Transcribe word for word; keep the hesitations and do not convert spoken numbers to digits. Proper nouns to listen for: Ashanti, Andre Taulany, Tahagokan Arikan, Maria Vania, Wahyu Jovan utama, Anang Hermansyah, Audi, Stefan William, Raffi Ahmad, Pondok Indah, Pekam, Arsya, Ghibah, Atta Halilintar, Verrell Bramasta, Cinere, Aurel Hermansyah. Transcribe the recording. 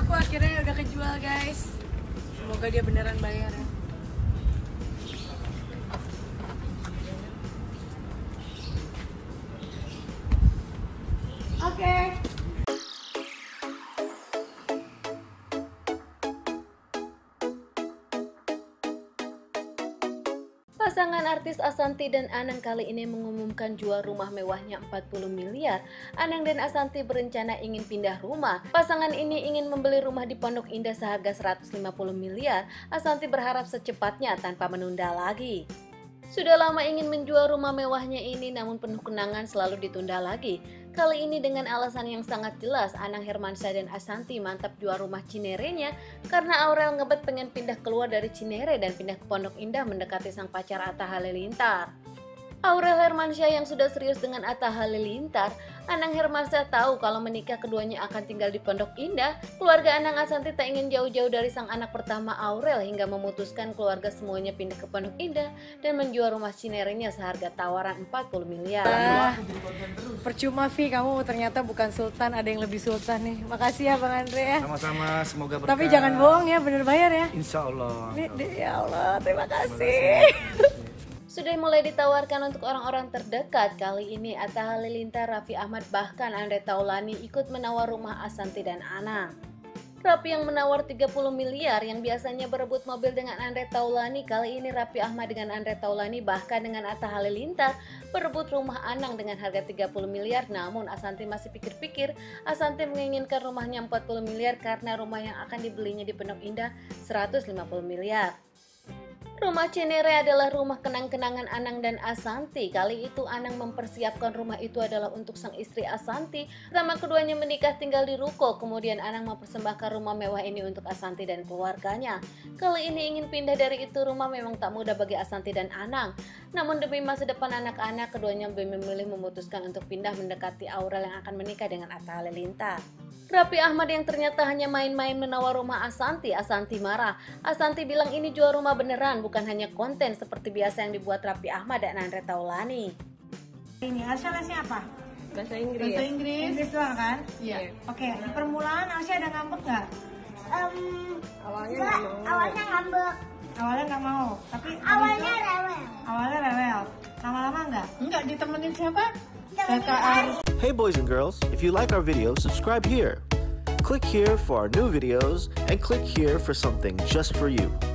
aku akhirnya udah kejual, guys. Semoga dia beneran bayar ya. Oke. Okay. Pasangan artis Ashanti dan Anang kali ini mengumumkan jual rumah mewahnya empat puluh miliar. Anang dan Ashanti berencana ingin pindah rumah. Pasangan ini ingin membeli rumah di Pondok Indah seharga seratus lima puluh miliar. Ashanti berharap secepatnya tanpa menunda lagi. Sudah lama ingin menjual rumah mewahnya ini, namun penuh kenangan selalu ditunda lagi. Kali ini dengan alasan yang sangat jelas, Anang Hermansyah dan Ashanti mantap jual rumah Cinere-nya karena Aurel ngebet pengen pindah keluar dari Cinere dan pindah ke Pondok Indah mendekati sang pacar Atta Halilintar. Aurel Hermansyah yang sudah serius dengan Atta Halilintar, Anang Hermansyah tahu kalau menikah keduanya akan tinggal di Pondok Indah. Keluarga Anang Ashanti tak ingin jauh-jauh dari sang anak pertama Aurel hingga memutuskan keluarga semuanya pindah ke Pondok Indah dan menjual rumah Cinere-nya seharga tawaran empat puluh miliar. Ah, percuma Vi, kamu ternyata bukan sultan, ada yang lebih sultan nih. Makasih ya Bang Andre ya. Sama-sama, semoga berkah. Tapi jangan bohong ya, bener bayar ya. Insya Allah. Ya Allah, terima kasih. Sudah mulai ditawarkan untuk orang-orang terdekat. Kali ini Atta Halilintar, Raffi Ahmad, bahkan Andre Taulany ikut menawar rumah Ashanti dan Anang. Raffi yang menawar tiga puluh miliar, yang biasanya berebut mobil dengan Andre Taulany, kali ini Raffi Ahmad dengan Andre Taulany bahkan dengan Atta Halilintar berebut rumah Anang dengan harga tiga puluh miliar. Namun Ashanti masih pikir-pikir. Ashanti menginginkan rumahnya empat puluh miliar karena rumah yang akan dibelinya di Pondok Indah seratus lima puluh miliar. Rumah Cinere adalah rumah kenang-kenangan Anang dan Ashanti. Kali itu Anang mempersiapkan rumah itu adalah untuk sang istri Ashanti. Pertama keduanya menikah tinggal di ruko, kemudian Anang mempersembahkan rumah mewah ini untuk Ashanti dan keluarganya. Kali ini ingin pindah dari itu rumah memang tak mudah bagi Ashanti dan Anang. Namun demi masa depan anak-anak, keduanya memilih memutuskan untuk pindah mendekati Aurel yang akan menikah dengan Atta Halilintar. Raffi Ahmad yang ternyata hanya main-main menawar rumah Ashanti, Ashanti marah. Ashanti bilang ini jual rumah beneran, bukan hanya konten seperti biasa yang dibuat Raffi Ahmad dan Andre Taulany. Ini Arsya lesnya apa? Bahasa Inggris. Bahasa Inggris. Inggris doang kan? Iya. Yeah. Oke, okay. Di permulaan Arsya ada ngambek nggak? Um, awalnya nggak mau. Awalnya ngambek. Awalnya nggak mau. Tapi awalnya itu, rewel. Awalnya rewel. Lama-lama nggak? Nggak ditemenin siapa? Hey boys and girls, if you like our video, subscribe here. Click here for our new videos and click here for something just for you.